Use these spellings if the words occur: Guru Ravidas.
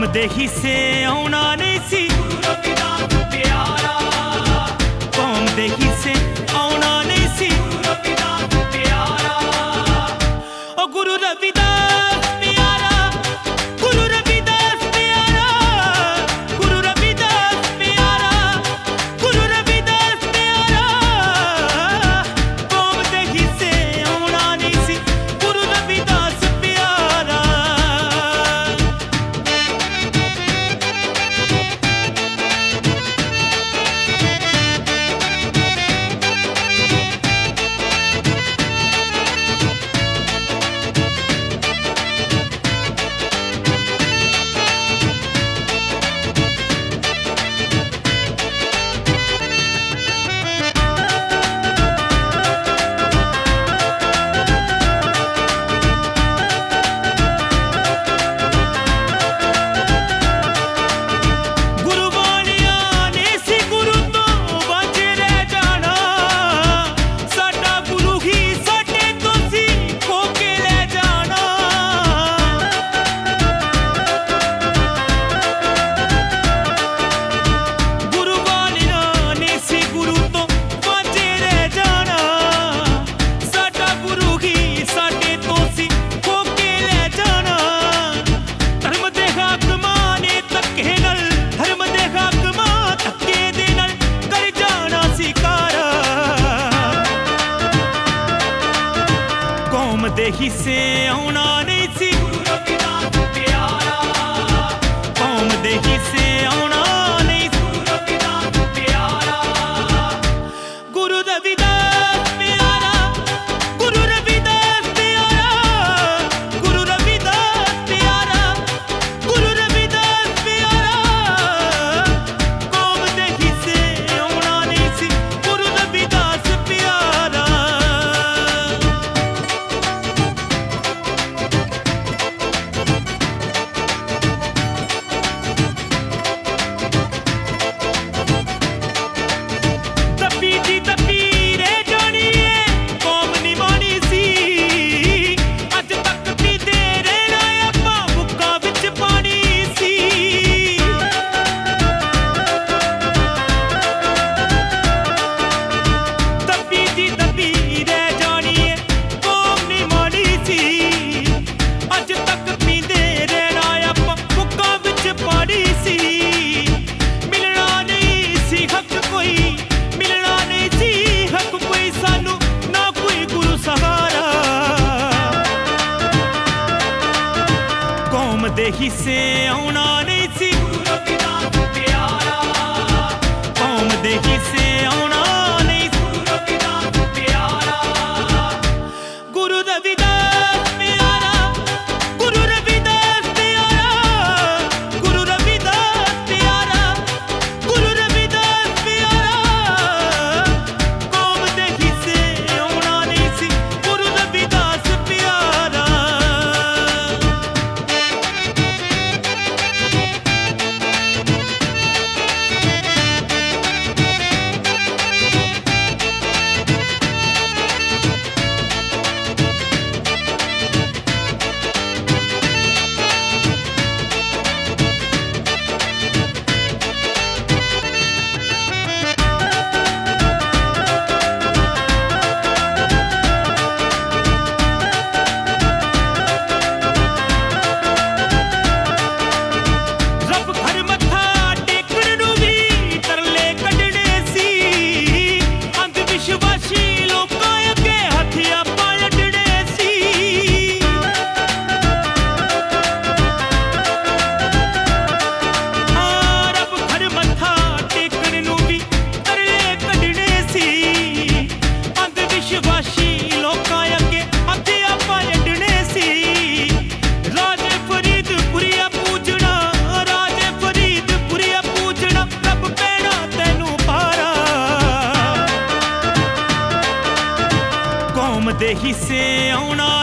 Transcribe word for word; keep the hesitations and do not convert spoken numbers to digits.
कौमदेही से औना नहीं सी गुरु रविदास प्यारा, कौमदेही से औना नहीं सी गुरु रविदास प्यारा, ओ गुरु रविदास प्यारा, गुरु रविदास प्यारा, गुरु रविदास प्यारा, गुरु रविदास प्यारा, कौमदेही से औना नहीं सी गुरु रविदास प्यारा। कौमदेही से औना नहीं सी गुरु रविदास प्यारा, कौमदेही से औना नहीं सी गुरु रविदास प्यारा, गुरु रविदास प्यारा, गुरु रविदास प्यारा, गुरु रविदास प्यारा, गुरु रविदास प्यारा, कौमदेही से औना नहीं सी गुरु रविदास प्यारा। कौमदेही से औना नहीं सी गुरु रविदास प्यारा, कौमदेही से औना नहीं सी गुरु रविदास प्यारा, गुरु रविदास प्यारा, गुरु रविदास प्यारा, गुरु रविदास प्यारा, गुरु रविदास प्यारा, कौमदेही से औना नहीं सी गुरु रविदास प्यारा। कौमदेही से औना